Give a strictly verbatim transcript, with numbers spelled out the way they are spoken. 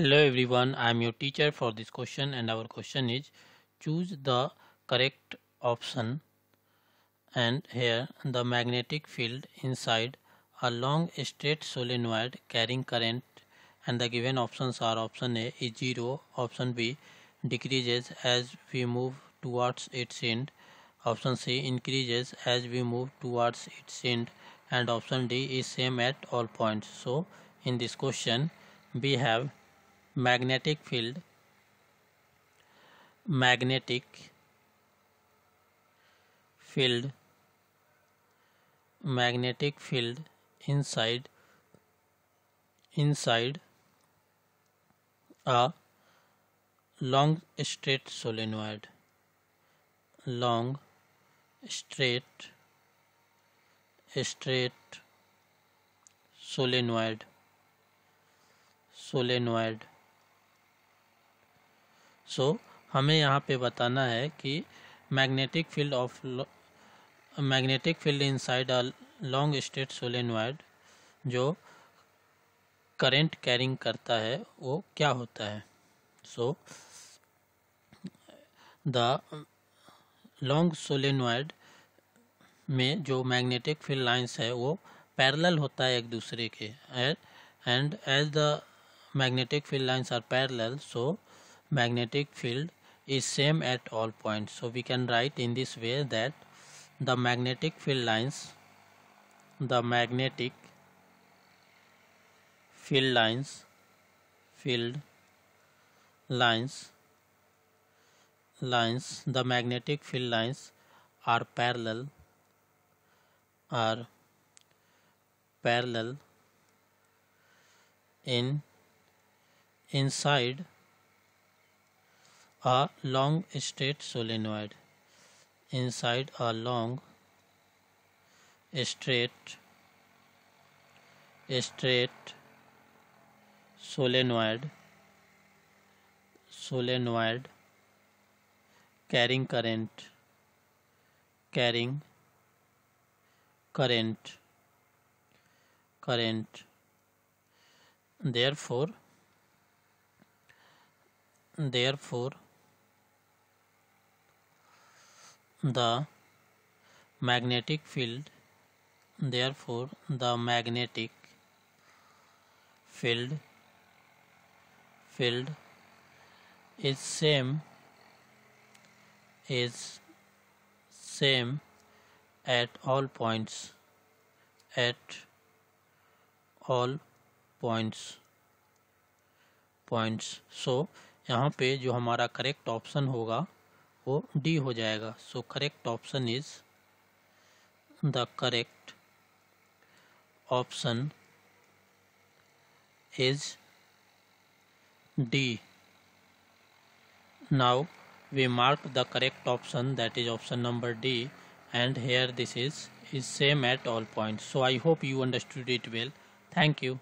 Hello everyone, I am your teacher for this question, and our question is choose the correct option. And here the magnetic field inside a long straight solenoid carrying current, and the given options are option A is zero, option B decreases as we move towards its end, option C increases as we move towards its end, and option D is same at all points. So in this question we have magnetic field, magnetic field, magnetic field inside inside a long straight solenoid, long straight straight solenoid solenoid so so, हमें यहाँ पे बताना है कि magnetic field of magnetic field inside a long straight solenoid जो current carrying करता है वो क्या होता है. सो द लॉन्ग सोलेनॉइड में जो मैग्नेटिक फील्ड लाइंस है वो पैरेलल होता है एक दूसरे के, and as the magnetic field lines are parallel so magnetic field is same at all points. So we can write in this way that the magnetic field lines the magnetic field lines field lines lines the magnetic field lines are parallel are parallel in inside a long straight solenoid inside a long straight straight solenoid solenoid carrying current carrying current current therefore therefore the magnetic field therefore the magnetic field field is same is same at all points at all points points so यहाँ पे जो हमारा correct option होगा वो D हो जाएगा. So correct option is the correct option is D. Now we mark the correct option that is option number D, and here this is is same at all points. So I hope you understood it well. Thank you.